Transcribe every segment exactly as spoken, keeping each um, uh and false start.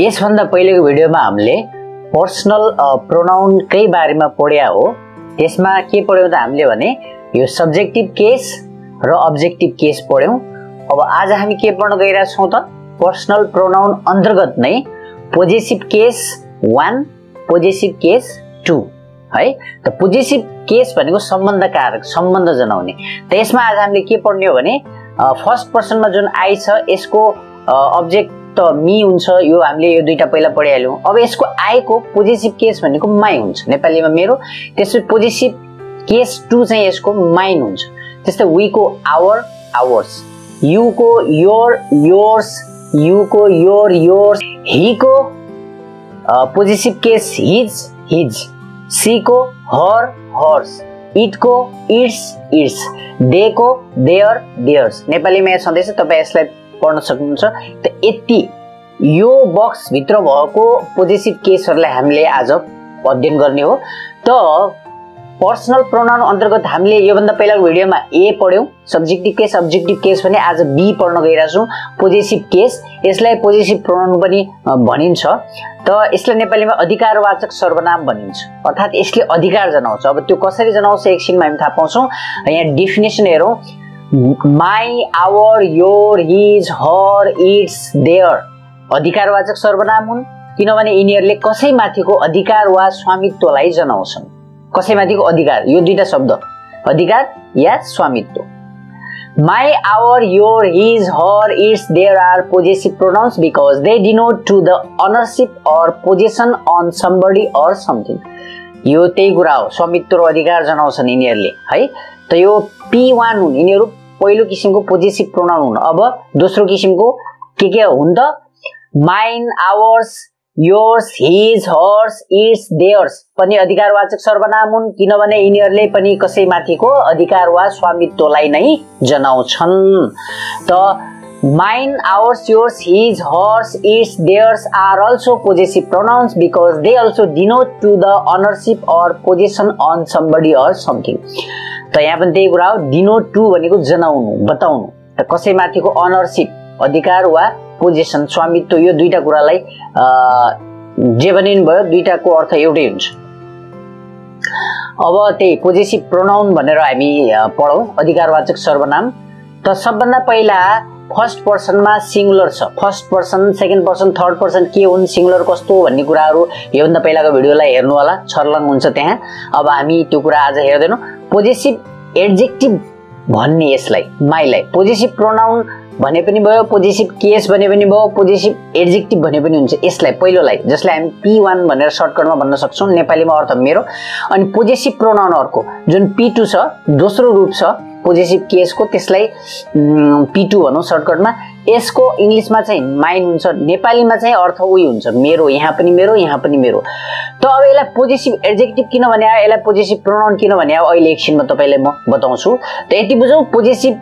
यसभन्दा पहिलेको भिडियोमा हामीले पर्सनल प्रोनाउनकै बारेमा पढ्या हो। त्यसमा के पढ्यौं त हामीले भने यो सब्जेक्टिभ केस र अब्जेक्टिभ केस पढ्यौं। अब आज हामी के पढ्न गइरा छौं त पर्सनल प्रोनाउन अन्तर्गत नै पोजेसिभ केस एक, पोजेसिभ केस दुई है। त पोजेसिभ केस भनेको सम्बन्ध कारक, सम्बन्ध जनाउने। त यसमा आज हामीले के पढ्ने हो भने फर्स्ट पर्सनमा जुन आई छ यसको अब्जेक्ट त मी हुन्छ। यो हामीले यो दुईटा पहिला पढिहाल्यौं। अब यसको आई को पोजेसिभ केस भनेको माई हुन्छ, नेपालीमा मेरो। त्यसपछि पोजेसिभ केस दुई चाहिँ यसको माइन हुन्छ। त्यस्तै वी को आवर, आवर्स, यु को योर, योर्स, यु को योर, योर्स, ही को possessive case his, his, she को हर, हर्स, इट को इट्स, इट्स, दे को देयर, देयर्स। नेपालीमा यो सन्देश तपाईं यसलाई पढ्न सक्नुहुन्छ। त यति यो बक्स भित्र भएको पोजेसिभ केसहरुलाई हामीले आज अध्ययन गर्ने हो। त पर्सनल प्रोनाउन अन्तर्गत हामीले यो भन्दा पहिलाको भिडियोमा ए पढ्यौं, सब्जेक्टिभ केस, अब्जेक्टिभ केस भने आज बी पढ्न गइराछौं, पोजेसिभ केस। यसलाई पोजेसिभ प्रोनाउन पनि भनिन्छ। त यसलाई नेपालीमा अधिकारवाचक सर्वनाम भनिन्छ, अर्थात् यसले अधिकार जनाउँछ। अब त्यो कसरी जनाउँछ एकछिनमा हामी थाहा पाउँछौँ। यहाँ डेफिनेसन हेरौं। My, our, your, his, her, its, their अधिकारवाचक सर्वनाम हुन्, किनभने यिनीहरूले कसैमाथिको अधिकार वा स्वामित्वलाई जनाउँछन्। कसैमाथिको अधिकार, यो दुईटा शब्द अधिकार या स्वामित्व। My, our, your, his, her, its, their are possessive pronouns because they denote to the ownership or possession on somebody or something. यो त्यही कुरा हो, स्वामित्व र अधिकार जनाउँछन् यिनीहरूले है। त यो पी वान हुन्, यिनीहरू पहिलो किसिमको पोजेसिभ प्रोनाउन हुन्। अब दोस्रो किसिमको के के हुन् त mine, ours, yours, his, hers, its, theirs पनि अधिकारवाचक सर्वनाम हुन्, किनभने यिनीहरूले पनि कसैमाथिको अधिकार वा स्वामित्वलाई नै जनाउँछन्। त Mine, ours, yours, his, hers, its, theirs are also possessive pronouns because they also denote to the ownership or possession on somebody or something। तो यहाँ पर त्यही कुरा हो, denote to भनेको जनाउनु, बताउनु। त कसैमाथिको ownership अधिकार वा पोजेसन, स्वामित्व, यो दुईटा कुरालाई जे भने भयो दुईटाको अर्थ एउटै हुन्छ। अब त्यही पोजेसिभ प्रोनाउन भनेर हामी पढौँ, अधिकारवाचक सर्वनाम। त सबभन्दा पहिला फर्स्ट पर्सनमा सिङ्गुलर छ। First person, second person, third person के हुन्, सिङ्गुलर कस्तो भन्ने कुराहरू योभन्दा पहिलाको भिडियोलाई हेर्नु होला, छर्लङ हुन्छ त्यहाँ। अब हामी त्यो कुरा आज हेर्दैनौँ। पोजेसिभ एडजेक्टिभ भन्ने यसलाई, माइलाई पोजेसिभ प्रोनाउन भने पनि भयो, पोजेसिभ केस भने पनि भयो, पोजेसिभ एडजेक्टिभ भने पनि हुन्छ यसलाई, पहिलोलाई जसलाई हामी पी वान भनेर सर्टकटमा भन्न सक्छौँ, नेपालीमा अर्थ मेरो। अनि पोजेसिभ प्रोनाउन अर्को जुन पी टू छ, दोस्रो रूप छ पोजेसिभ केसको, त्यसलाई पी टू भनौँ सर्टकटमा। यसको इङ्ग्लिसमा चाहिँ माइन हुन्छ, नेपालीमा चाहिँ अर्थ उही हुन्छ, मेरो। यहाँ पनि मेरो, यहाँ पनि मेरो। त अब यसलाई पोजेसिभ एडजेक्टिभ किन भने आयो, यसलाई पोजेसिभ प्रोनाउन किन भने आयो, अहिले एकछिनमा तपाईँलाई म बताउँछु। त यति बुझौँ, पोजेसिभ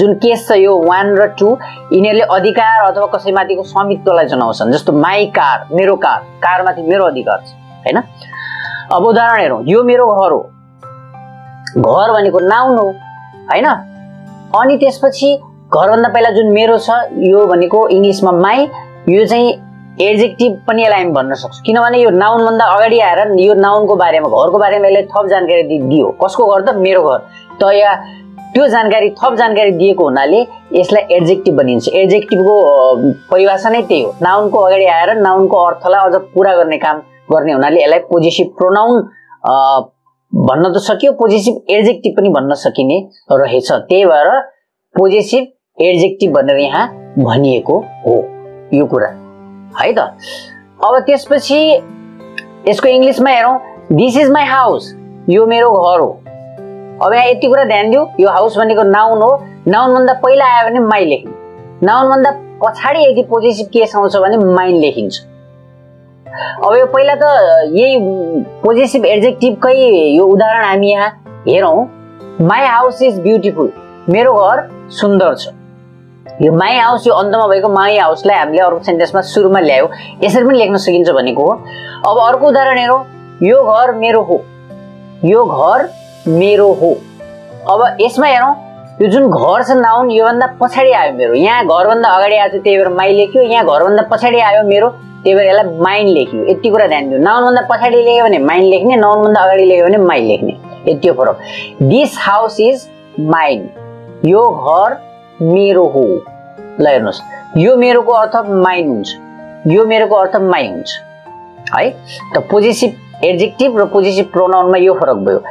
जुन केस छ यो वान र टू, यिनीहरूले अधिकार अथवा कसैमाथिको स्वामित्वलाई जनाउँछन्। जस्तो माई कार, मेरो कार, कारमाथि मेरो अधिकार छ हैन। अब उदाहरण हेरौँ। यो मेरो घर हो, घर भनेको नाउन हो हैन। अनि त्यसपछि घरभन्दा पहिला जुन मेरो छ यो भनेको इङ्ग्लिसमा माई, यो चाहिँ एडजेक्टिभ पनि यसलाई हामी भन्न सक्छौँ, किनभने यो नाउनभन्दा अगाडि आएर यो नाउनको बारेमा, घरको बारेमा यसले थप जानकारी दियो। कसको घर त? मेरो घर। त यहाँ त्यो जानकारी, थप जानकारी दिएको हुनाले यसलाई एडजेक्टिभ भनिन्छ। एडजेक्टिभको परिभाषा नै त्यही हो, नाउनको अगाडि आएर नाउनको अर्थलाई अझ पुरा गर्ने काम गर्ने हुनाले यसलाई पोजेसिभ प्रोनाउन भन्न त सकियो, पोजेसिभ एडजेक्टिभ पनि भन्न सकिने रहेछ। त्यही भएर पोजेसिभ एडजेक्टिभ भनेर यहाँ भनिएको हो यो कुरा है। त अब त्यसपछि यसको इङ्ग्लिसमा हेरौँ। दिस इज माई हाउस, यो मेरो घर हो। अब यहाँ यति कुरा ध्यान दियो, यो हाउस भनेको नाउन हो, नाउनभन्दा पहिला आयो भने माई लेखिन्छ, नाउनभन्दा पछाडि यदि पोजेसिभ केस आउँछ भने माइन लेखिन्छ। अब यो पहिला त यही पोजेसिभ एडजेक्टिभकै यो उदाहरण हामी यहाँ हेरौँ। माई हाउस इज ब्युटिफुल, मेरो घर सुन्दर छ। यो माई हाउस, यो अन्तमा भएको माई हाउसलाई हामीले अर्को सेन्टेन्समा सुरुमा ल्यायौँ, यसरी पनि लेख्न सकिन्छ भनेको हो। अब अर्को उदाहरण हेरौँ। यो घर मेरो हो, यो घर मेरो हो। अब यसमा हेरौँ, यो जुन घर छ नाउन, योभन्दा पछाडि आयो मेरो। यहाँ घरभन्दा अगाडि आएको थियो, त्यही भएर माई लेख्यो। यहाँ घरभन्दा पछाडि आयो मेरो, त्यही भएर यसलाई माइन्ड लेख्यो, यति कुरा ध्यान दिनु। नाउन भन्दा पछाडि लेख्यो भने माइन्ड लेख्ने, नाउन भन्दा अगाडि लेख्यो भने माइ लेख्ने, यति हो फरक। दिस हाउस इज माइन, यो घर मेरो हो। ल हेर्नुहोस्, यो मेरो को अर्थ माइन हुन्छ, यो मेरो को अर्थ माइ हुन्छ है। त पोजेसिभ एडजेक्टिभ र पोजेसिभ प्रोनाउनमा यो फरक भयो।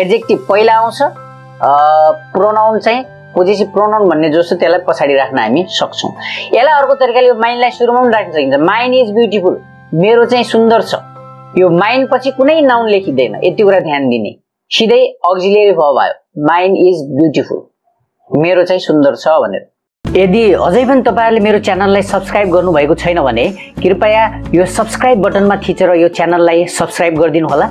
एडजेक्टिभ पहिला आउँछ, प्रोनाउन चाहिँ पोजेसिभ प्रोनाउन भन्ने जो छ त्यसलाई पछाडि राख्न हामी सक्छौँ। यसलाई अर्को तरिकाले यो माइन्डलाई सुरुमा पनि राख्न सकिन्छ। माइन इज ब्युटिफुल, मेरो चाहिँ सुन्दर छ। यो माइन पछि कुनै नाउन लेखिँदैन, यति कुरा ध्यान दिने। सिधै अक्जिलियरी भर्ब आयो, माइन इज ब्युटिफुल, मेरो चाहिँ सुन्दर छ भनेर। यदि अझै पनि तपाईहरुले मेरो च्यानललाई सब्स्क्राइब गर्नु भएको छैन भने कृपया यो सब्स्क्राइब बटनमा थिचेर यो च्यानललाई सब्स्क्राइब गरिदिनु होला।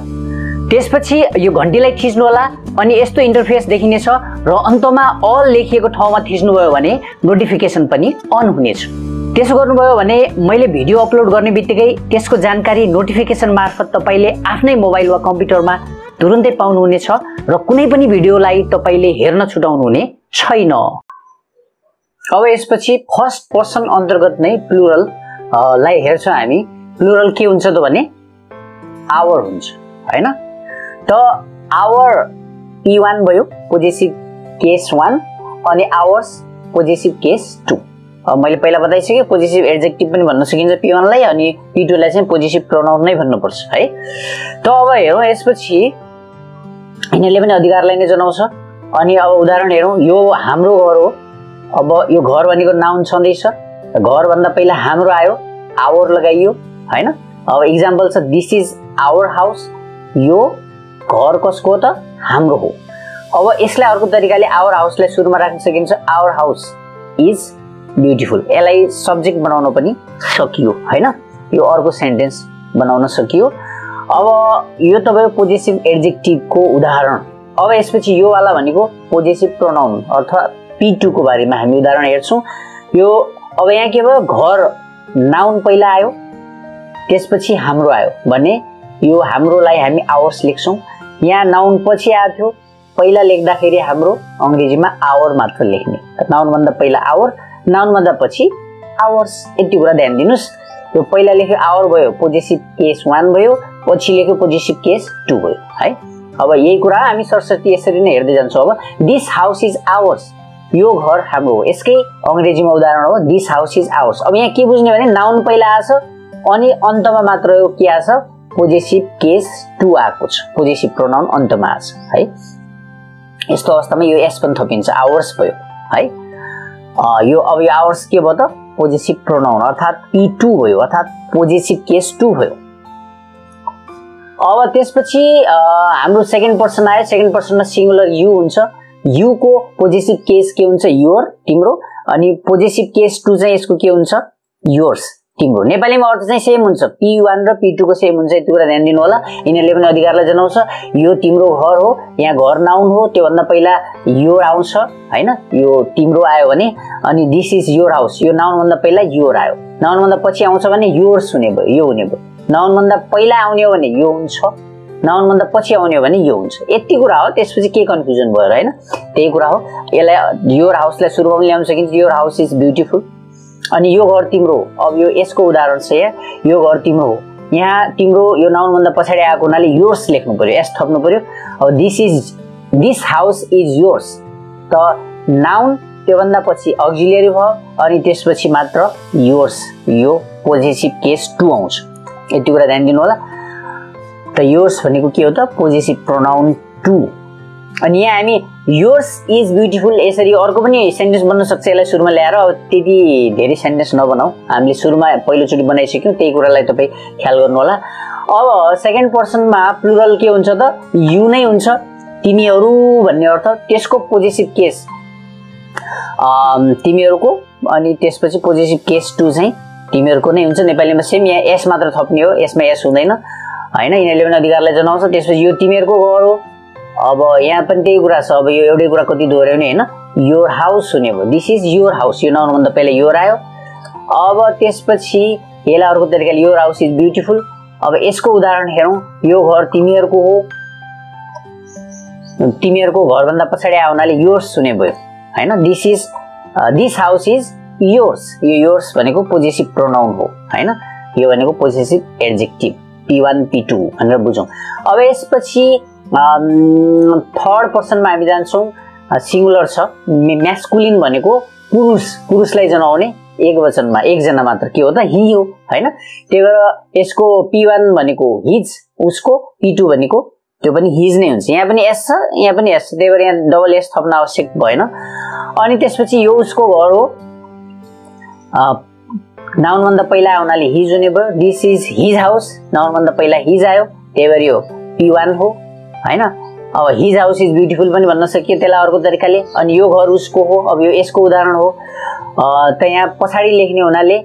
त्यसपछि यो घण्टीलाई थिच्नु होला। अनि यस्तो इन्टरफेस देखिनेछ र अन्तमा अल लेखिएको ठाउँमा थिच्नु भयो भने नोटिफिकेसन पनि अन हुनेछ। त्यसो गर्नुभयो भने मैले भिडियो अपलोड गर्ने बित्तिकै त्यसको जानकारी नोटिफिकेसन मार्फत तपाईले आफ्नै मोबाइल वा कम्प्युटरमा तुरुन्तै पाउनुहुनेछ र कुनै पनि भिडियोलाई तपाईले हेर्न छुटाउनु हुने छैन। अब यसपछि फर्स्ट पर्सन अन्तर्गत नै प्लुरल लाई हेर्छौं हामी। प्लुरल के हुन्छ त भने आवर हुन्छ, हैन? तो आवर पी वन भयो पोजेसिभ केस वन, अनि आवर्स पोजेसिभ केस टू। मैले पहिला बताइसकेँ पोजेसिभ एडजेक्टिभ पनि भन्न सकिन्छ पी वानलाई, अनि पी टूलाई चाहिँ पोजेसिभ प्रोनाउन नै भन्नुपर्छ है। त अब हेरौँ यसपछि यिनीहरूले पनि अधिकारलाई नै जनाउँछ। अनि अब उदाहरण हेरौँ, यो हाम्रो घर हो। अब यो घर भनेको नाउन छँदैछ, घरभन्दा पहिला हाम्रो आयो, आवर लगाइयो, होइन? अब इक्जाम्पल छ दिस इज आवर हाउस, यो घर कसको त हाम्रो हो। अब यसलाई अर्को तरिकाले आवर हाउसलाई सुरुमा राख्न सकिन्छ, आवर हाउस इज ब्युटिफुल। यसलाई सब्जेक्ट बनाउन पनि सकियो, हैन? यो अर्को सेन्टेन्स बनाउन सकियो। अब यो तपाईको पोजेसिभ एडजेक्टिभको उदाहरण। अब यसपछि यो वाला भनेको पोजेसिभ प्रोनाउन अर्थात् पी टू को बारेमा हामी उदाहरण हेर्छौँ। यो अब यहाँ के भयो, घर नाउन पहिला आयो, त्यसपछि हाम्रो आयो भने यो हाम्रोलाई हामी आवर्स लेख्छौँ। यहाँ नाउन पछि आएको थियो, पहिला लेख्दाखेरि हाम्रो अंग्रेजीमा आवर मात्र लेख्ने, नाउनभन्दा पहिला आवर, नाउनभन्दा पछि आवर्स, यति कुरा ध्यान दिनुस्। यो पहिला लेख्यो आवर भयो पोजेसिभ केस वान भयो, पछि लेख्यो पोजेसिभ केस टू भयो है। अब यही कुरा हामी सरसर्ती यसरी नै हेर्दै जान्छौँ। अब दिस हाउस इज आवर्स, यो घर हाम्रो हो, यसकै अंग्रेजीमा उदाहरण हो दिस हाउस इज आवर्स। अब यहाँ के बुझ्ने भने नाउन पहिला आएछ अनि अन्तमा मात्र यो के आएछ पोजेसिभ केस टू आएको छ, पोजेसिभ प्रोनाउन अन्तमा आछ है। यस्तो अवस्थामा यो एस पनि थपिन्छ, आवर्स भयो है। यो अब यो आवर्स के भयो त पोजेसिभ प्रोनाउन अर्थात् पी टू भयो, अर्थात् पोजेसिभ केस टू भयो। अब त्यसपछि हाम्रो सेकेन्ड पर्सन आयो, सेकेन्ड पर्सनमा सिङ्गुलर यु हुन्छ। यु को पोजेसिभ केस के हुन्छ, योर तिम्रो, अनि पोजेसिभ केस टू चाहिँ यसको के हुन्छ, योर्स तिम्रो। नेपालीमा अर्थ चाहिँ सेम हुन्छ, पी वान र पी टू को सेम हुन्छ, यति कुरा ध्यान दिनु होला। यिनीहरूले पनि अधिकारलाई जनाउँछ। यो तिम्रो घर हो, यहाँ घर नाउन हो, त्योभन्दा पहिला यो आउँछ, होइन? यो तिम्रो आयो भने, अनि दिस इज योर हाउस, यो नाउनभन्दा पहिला योर आयो, नाउनभन्दा पछि आउँछ भने योर्स हुने भयो, यो हुने भयो। नाउनभन्दा पहिला आउने हो भने यो हुन्छ, नाउनभन्दा पछि आउने हो भने यो हुन्छ, यति कुरा हो। त्यसपछि के कन्फ्युजन भयो, होइन? त्यही कुरा हो। यसलाई योर हाउसलाई सुरुमा ल्याउन सकिन्छ, योर हाउस इज ब्युटिफुल। अनि यो घर तिम्रो हो, अब यो यसको उदाहरण छ यहाँ, यो घर तिम्रो हो। यहाँ तिम्रो यो नाउनभन्दा पछाडि आएको हुनाले योर्स लेख्नु पर्यो, एस थप्नु पर्यो। अब this is this house is yours, त नाउन त्योभन्दा पछि अक्जिलियरी भयो, अनि त्यसपछि मात्र योर्स, यो पोजेसिभ केस टू आउँछ, यति कुरा ध्यान दिनु होला। त योर्स भनेको के हो त पोजेसिभ प्रोनाउन टू। अनि यहाँ हामी योर्स इज ब्युटिफुल यसरी अर्को पनि सेन्टेन्स बन्न सक्छ यसलाई सुरुमा ल्याएर। अब त्यति धेरै सेन्टेन्स नबनाऊ, हामीले सुरुमा पहिलोचोटि बनाइसक्यौँ, त्यही कुरालाई तपाईँ ख्याल गर्नु होला। अब सेकेन्ड पर्सनमा प्लुरल के हुन्छ त यु नै हुन्छ, तिमीहरू भन्ने अर्थ, त्यसको पोजेसिभ केस तिमीहरूको, अनि त्यसपछि पोजेसिभ केस टू चाहिँ तिमीहरूको नै हुन्छ। नेपालीमा सेम, यहाँ एस मात्र थप्ने हो, यसमा एस हुँदैन, होइन? यिनीहरूले पनि अधिकारलाई जनाउँछ। त्यसपछि यो तिमीहरूको घर हो, अब यहाँ पनि त्यही कुरा छ। अब यो एउटै कुरा कति दोहोऱ्याउने, होइन? योर हाउस हुने भयो, दिस इज योर हाउस, यो नाउनभन्दा पहिला योर आयो। अब त्यसपछि यसलाई अर्को तरिकाले योर हाउस इज ब्युटिफुल। अब यसको उदाहरण हेरौँ, यो घर तिमीहरूको हो, तिमीहरूको घरभन्दा पछाडि आयो हुनाले योर्स हुने भयो, होइन? This is this house is yours, यो योर्स भनेको पोजेसिभ प्रोनाउन हो, होइन? यो भनेको possessive adjective P one P two भनेर बुझौँ। अब यसपछि थर्ड पर्सनमा हामी जान्छौँ, सिंगुलर छ, म्यास्कुलिन भनेको पुरुष, पुरुषलाई जनाउने एकवचनमा एकजना मात्र के हो त ही हो हैन। त्यही भएर यसको पी वन भनेको हिज, उसको पी टू भनेको त्यो पनि हिज नै हुन्छ। यहाँ पनि एस छ, यहाँ पनि एस छ, त्यही भएर यहाँ डबल एस थप्न आवश्यक भएन। अनि त्यसपछि यो उसको घर हो, नाउन भन्दा पहिला आउनाले हिज हुने भयो। This is his house, noun भन्दा पहिला हिज आयो, त्यही भएर यो पी वन हो हैन। अब हिज हाउस इज ब्युटिफुल पनि भन्न सकियो त्यसलाई अर्को तरिकाले। अनि यो घर उसको हो, अब यो यसको उदाहरण हो। त यहाँ पछाडि लेख्ने हुनाले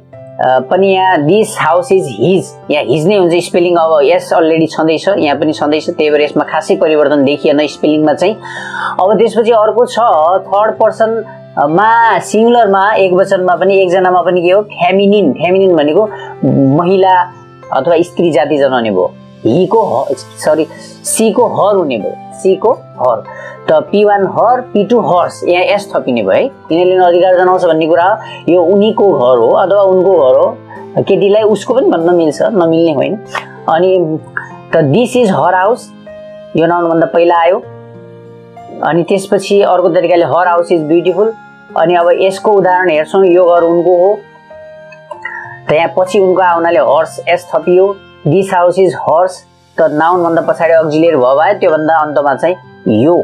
पनि यहाँ दिस हाउस इज हिज, यहाँ हिज नै हुन्छ स्पेलिङ। अब यस अलरेडी छँदैछ, यहाँ पनि छँदैछ, त्यही भएर यसमा खासै परिवर्तन देखिएन स्पेलिङमा चाहिँ। अब त्यसपछि अर्को छ थर्ड पर्सन मा, सिङ्गुलरमा एकवचनमा पनि एकजनामा पनि के हो फेमिनिन, फेमिनिन भनेको महिला अथवा स्त्री जाति जनाउने भयो। ही को सरी सी को हर हुने भयो, सी को हर। त P one her, P two hers, यहाँ एस थपिने भयो है, तिनीहरूले अधिकार जनाउँछ भन्ने कुरा हो। यो उनीको घर हो अथवा उनको घर हो, केटीलाई उसको पनि भन्न मिल्छ, नमिल्ने होइन। अनि त दिस इज हर हाउस, यो नाउनभन्दा पहिला आयो। अनि त्यसपछि अर्को तरिकाले हर हाउस इज ब्युटिफुल। अनि अब यसको उदाहरण हेर्छौँ, यो घर उनको हो, त यहाँ पछि उनको आउनाले हर्स एस थपियो। दिस हाउस इज हर्स, त नाउनभन्दा पछाडि अक्जिलियर भव आयो, त्योभन्दा अन्तमा चाहिँ यो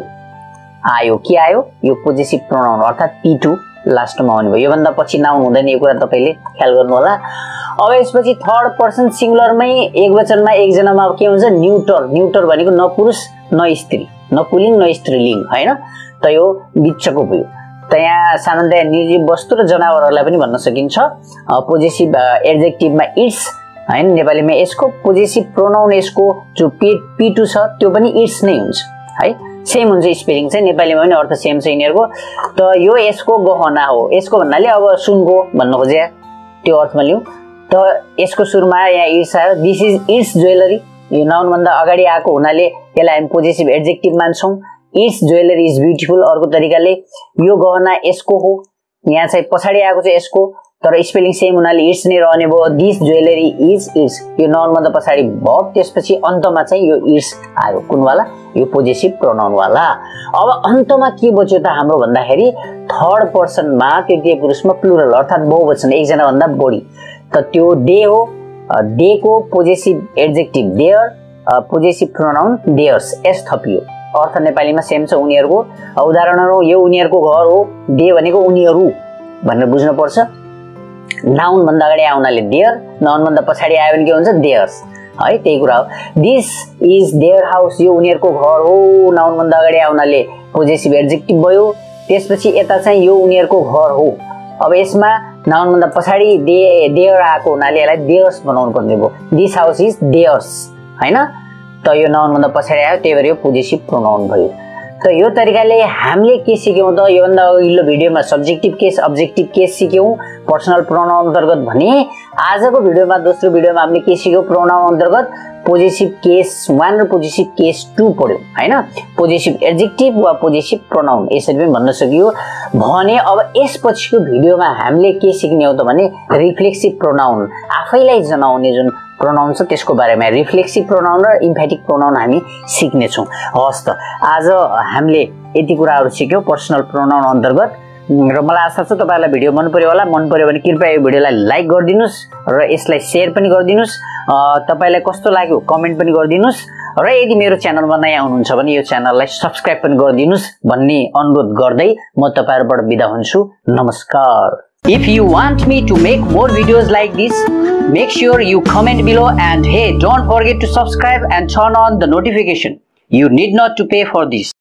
आयो। के आयो? यो पोजेसिभ प्रोनाउन अर्थात् पी टू लास्टमा आउने भयो। योभन्दा पछि नाउन हुँदैन, यो कुरा तपाईँले ख्याल गर्नुहोला। अब यसपछि थर्ड पर्सन सिङ्गुलरमै एकवचनमा एकजनामा के हुन्छ न्युटर। न्युटर भनेको न पुरुष न स्त्री, न पुलिङ न स्त्रीलिङ हैन, त यो बिचको भयो। त यहाँ सामान्यतया निर्जीव वस्तु र जनावरहरूलाई पनि भन्न सकिन्छ। पोजेसिभ एडजेक्टिभमा इट्स हैन, नेपालीमा यसको पोजेसिभ प्रोनाउन यसको जो पी टू छ त्यो पनि इट्स नै हुन्छ है, सेम हुन्छ स्पेलिङ चाहिँ, नेपालीमा पनि अर्थ सेम छ यिनीहरूको। त यो यसको गहना हो, यसको भन्नाले अब सुनको भन्न खोजे त्यो अर्थमा लिउँ। त यसको सुरुमा यहाँ इट्स आयो। दिस इज इट्स ज्वेलरी, यो नाउनभन्दा अगाडि आएको हुनाले यसलाई हामी पोजेसिभ एडजेक्टिभ मान्छौँ। इट्स ज्वेलरी इज ब्युटिफुल, अर्को तरिकाले यो गहना यसको हो, यहाँ चाहिँ पछाडि आएको चाहिँ यसको, तर स्पेलिङ सेम हुनाले इट्स नै रहने भयो। दिस ज्वेलरी इज इट्स, यो नाउनभन्दा पछाडि भयो, त्यसपछि अन्तमा चाहिँ यो इट्स आयो। कुनवाला? यो पोजेसिभ प्रोनाउनवाला। अब अन्तमा के बच्यो त हाम्रो भन्दाखेरि थर्ड पर्सनमा तृतीय पुरुषमा प्लुरल अर्थात् बहुवचन, एकजनाभन्दा बढी। त त्यो दे हो, दे को possessive adjective their, possessive pronoun theirs S थपियो। अर्थ नेपालीमा सेम छ उनीहरूको। उदाहरणहरू यो उनीहरूको घर हो, दे भनेको उनीहरू भनेर बुझ्नुपर्छ। नाउनभन्दा अगाडि आउनाले देयर, नाउनभन्दा पछाडि आयो भने के हुन्छ देयर्स है, त्यही कुरा हो। दिस इज देयर हाउस, यो उनीहरूको घर हो, नाउनभन्दा अगाडि आउनाले पोजेसिभ एडजेक्टिभ भयो। त्यसपछि यता चाहिँ यो उनीहरूको घर हो। अब यसमा नाउनभन्दा पछाडि दे देयर आएको हुनाले यसलाई देयर्स बनाउनु पर्ने भयो। दिस हाउस इज देयर्स हैन, त यो नाउनभन्दा पछाडि आयो, त्यही भएर यो पोजेसिभ प्रोनाउन भयो। त यो तरिकाले हामीले के सिक्यौँ त योभन्दा अघिल्लो भिडियोमा सब्जेक्टिभ केस अब्जेक्टिभ केस सिक्यौँ पर्सनल प्रोनाउन अन्तर्गत भने, आजको भिडियोमा दोस्रो भिडियोमा हामीले के सिक्यौँ प्रोनाउन अन्तर्गत पोजेसिभ केस वान र पोजेसिभ केस टू पढ्यौँ हैन। पोजेसिभ एडजेक्टिभ वा पोजेसिभ प्रोनाउन यसरी पनि भन्न सकियो भने। अब यसपछिको भिडियोमा हामीले के सिक्ने हो त भने रिफ्लेक्सिभ प्रोनाउन, आफैलाई जनाउने जुन प्रोनाउन छ त्यसको बारेमा रिफ्लेक्सिभ प्रोनाउन र इम्फेटिक प्रोनाउन हामी सिक्नेछौँ। हस् त आज हामीले यति कुराहरू सिक्यौँ पर्सनल प्रोनाउन अन्तर्गत, र मलाई आशा छ तपाईँहरूलाई भिडियो मन पर्यो होला। मन पर्यो भने कृपया यो भिडियोलाई लाइक गरिदिनुहोस् र यसलाई सेयर पनि गरिदिनुहोस्। तपाईँलाई कस्तो लाग्यो कमेन्ट पनि गरिदिनुहोस्, र यदि मेरो च्यानलमा नयाँ आउनुहुन्छ भने यो च्यानललाई सब्सक्राइब पनि गरिदिनुहोस् भन्ने अनुरोध गर्दै म तपाईँहरूबाट बिदा हुन्छु। नमस्कार। If you want me to make more videos like this, make sure you comment below, and hey, don't forget to subscribe and turn on the notification. You need not to pay for this.